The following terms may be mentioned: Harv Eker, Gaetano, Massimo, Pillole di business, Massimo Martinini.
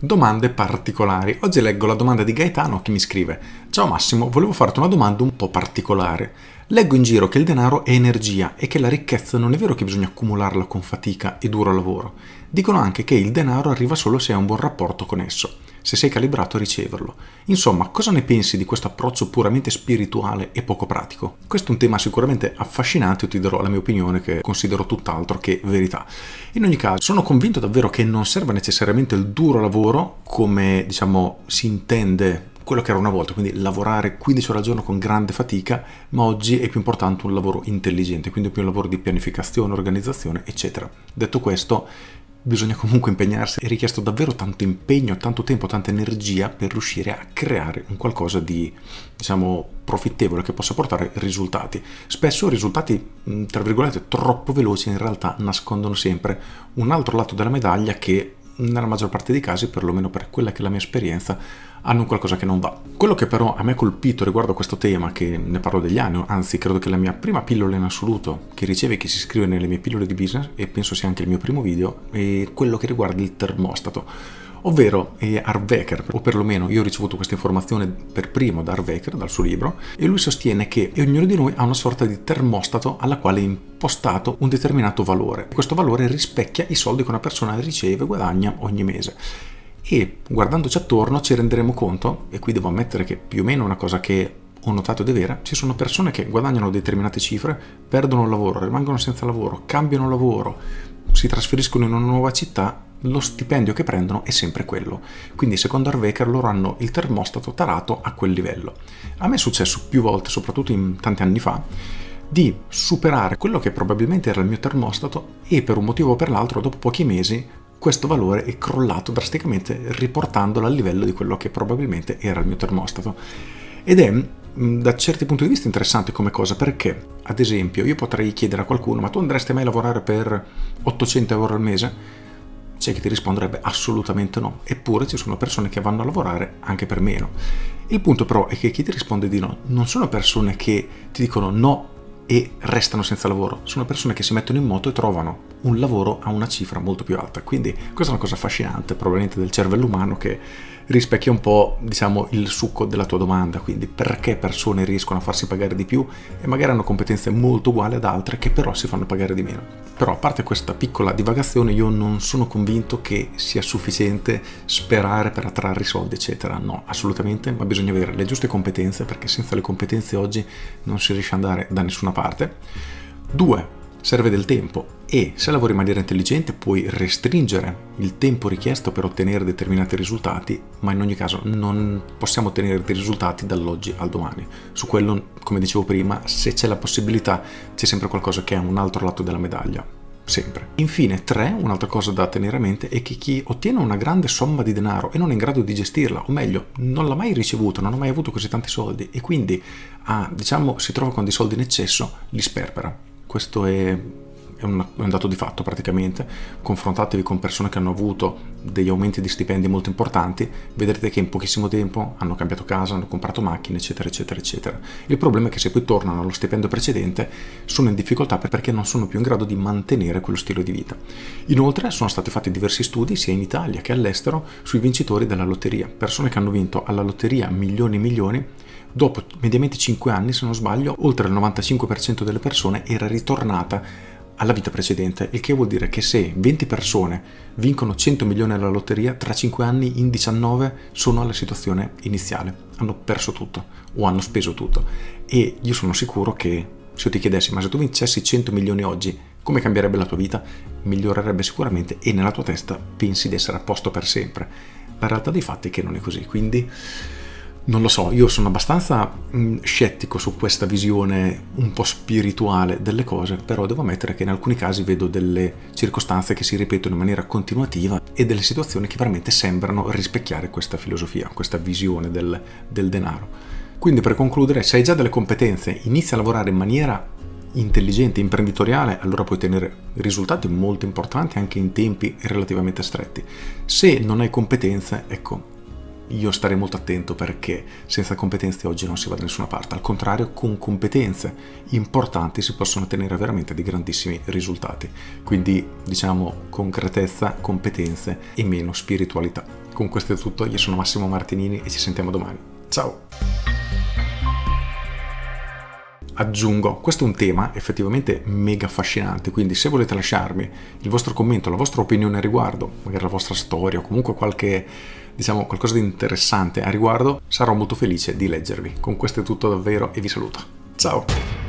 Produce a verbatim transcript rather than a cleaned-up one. Domande particolari. Oggi leggo la domanda di Gaetano che mi scrive: ciao Massimo, volevo farti una domanda un po' particolare. Leggo in giro che il denaro è energia e che la ricchezza non è vero che bisogna accumularla con fatica e duro lavoro. Dicono anche che il denaro arriva solo se hai un buon rapporto con esso, se sei calibrato a riceverlo. Insomma, cosa ne pensi di questo approccio puramente spirituale e poco pratico? Questo è un tema sicuramente affascinante, io ti darò la mia opinione che considero tutt'altro che verità. In ogni caso, sono convinto davvero che non serva necessariamente il duro lavoro come, diciamo, si intende quello che era una volta, quindi lavorare quindici ore al giorno con grande fatica, ma oggi è più importante un lavoro intelligente, quindi più un lavoro di pianificazione, organizzazione, eccetera. Detto questo, bisogna comunque impegnarsi, è richiesto davvero tanto impegno, tanto tempo, tanta energia per riuscire a creare un qualcosa di, diciamo, profittevole che possa portare risultati. Spesso risultati, tra virgolette, troppo veloci in realtà nascondono sempre un altro lato della medaglia che nella maggior parte dei casi, perlomeno per quella che è la mia esperienza, hanno qualcosa che non va. Quello che però a me ha colpito riguardo a questo tema, che ne parlo degli anni, anzi credo che la mia prima pillola in assoluto che ricevi, che si iscrive nelle mie pillole di business, e penso sia anche il mio primo video, è quello che riguarda il termostato. Ovvero è Harv Eker, o perlomeno io ho ricevuto questa informazione per primo da Harv Eker, dal suo libro, e lui sostiene che ognuno di noi ha una sorta di termostato alla quale è impostato un determinato valore. Questo valore rispecchia i soldi che una persona riceve e guadagna ogni mese. E guardandoci attorno ci renderemo conto, e qui devo ammettere che più o meno è una cosa che ho notato ed è vera, ci sono persone che guadagnano determinate cifre, perdono il lavoro, rimangono senza lavoro, cambiano lavoro, si trasferiscono in una nuova città, lo stipendio che prendono è sempre quello. Quindi secondo Harv Eker loro hanno il termostato tarato a quel livello. A me è successo più volte, soprattutto in tanti anni fa, di superare quello che probabilmente era il mio termostato e per un motivo o per l'altro dopo pochi mesi questo valore è crollato drasticamente, riportandolo al livello di quello che probabilmente era il mio termostato. Ed è da certi punti di vista interessante come cosa, perché ad esempio io potrei chiedere a qualcuno: ma tu andresti mai a lavorare per ottocento euro al mese? C'è chi ti risponderebbe assolutamente no, eppure ci sono persone che vanno a lavorare anche per meno. Il punto però è che chi ti risponde di no non sono persone che ti dicono no e restano senza lavoro, sono persone che si mettono in moto e trovano un lavoro a una cifra molto più alta. Quindi questa è una cosa affascinante, probabilmente del cervello umano, che rispecchia un po', diciamo, il succo della tua domanda. Quindi perché persone riescono a farsi pagare di più e magari hanno competenze molto uguali ad altre che però si fanno pagare di meno. Però, a parte questa piccola divagazione, io non sono convinto che sia sufficiente sperare per attrarre i soldi, eccetera. No, assolutamente, ma bisogna avere le giuste competenze, perché senza le competenze oggi non si riesce ad andare da nessuna parte. parte. Due, serve del tempo, e se lavori in maniera intelligente puoi restringere il tempo richiesto per ottenere determinati risultati, ma in ogni caso non possiamo ottenere dei risultati dall'oggi al domani. Su quello, come dicevo prima, se c'è la possibilità c'è sempre qualcosa che è un altro lato della medaglia, sempre. Infine, tre, un'altra cosa da tenere a mente è che chi ottiene una grande somma di denaro e non è in grado di gestirla, o meglio, non l'ha mai ricevuta, non ha mai avuto così tanti soldi e quindi ah, diciamo, si trova con dei soldi in eccesso, li sperpera. Questo è, è, un, è un dato di fatto praticamente. Confrontatevi con persone che hanno avuto degli aumenti di stipendi molto importanti, vedrete che in pochissimo tempo hanno cambiato casa, hanno comprato macchine, eccetera, eccetera, eccetera. Il problema è che se poi tornano allo stipendio precedente sono in difficoltà perché non sono più in grado di mantenere quello stile di vita. Inoltre sono stati fatti diversi studi, sia in Italia che all'estero, sui vincitori della lotteria. Persone che hanno vinto alla lotteria milioni e milioni, dopo mediamente cinque anni, se non sbaglio, oltre il novantacinque per cento delle persone era ritornata alla vita precedente, il che vuol dire che se venti persone vincono cento milioni alla lotteria, tra cinque anni in diciannove sono alla situazione iniziale, hanno perso tutto o hanno speso tutto. E io sono sicuro che se io ti chiedessi: ma se tu vincessi cento milioni oggi, come cambierebbe la tua vita? Migliorerebbe sicuramente, e nella tua testa pensi di essere a posto per sempre. La realtà dei fatti è che non è così, quindi non lo so, io sono abbastanza mh, scettico su questa visione un po' spirituale delle cose, però devo ammettere che in alcuni casi vedo delle circostanze che si ripetono in maniera continuativa e delle situazioni che veramente sembrano rispecchiare questa filosofia, questa visione del, del denaro. Quindi, per concludere, se hai già delle competenze, inizia a lavorare in maniera intelligente, imprenditoriale, allora puoi ottenere risultati molto importanti anche in tempi relativamente stretti. Se non hai competenze, ecco, io starei molto attento, perché senza competenze oggi non si va da nessuna parte. Al contrario, con competenze importanti si possono ottenere veramente dei grandissimi risultati. Quindi, diciamo, concretezza, competenze e meno spiritualità. Con questo è tutto, io sono Massimo Martinini e ci sentiamo domani. Ciao! Aggiungo, questo è un tema effettivamente mega affascinante, quindi se volete lasciarmi il vostro commento, la vostra opinione a riguardo, magari la vostra storia o comunque qualche, diciamo, qualcosa di interessante a riguardo, sarò molto felice di leggervi. Con questo è tutto davvero e vi saluto. Ciao!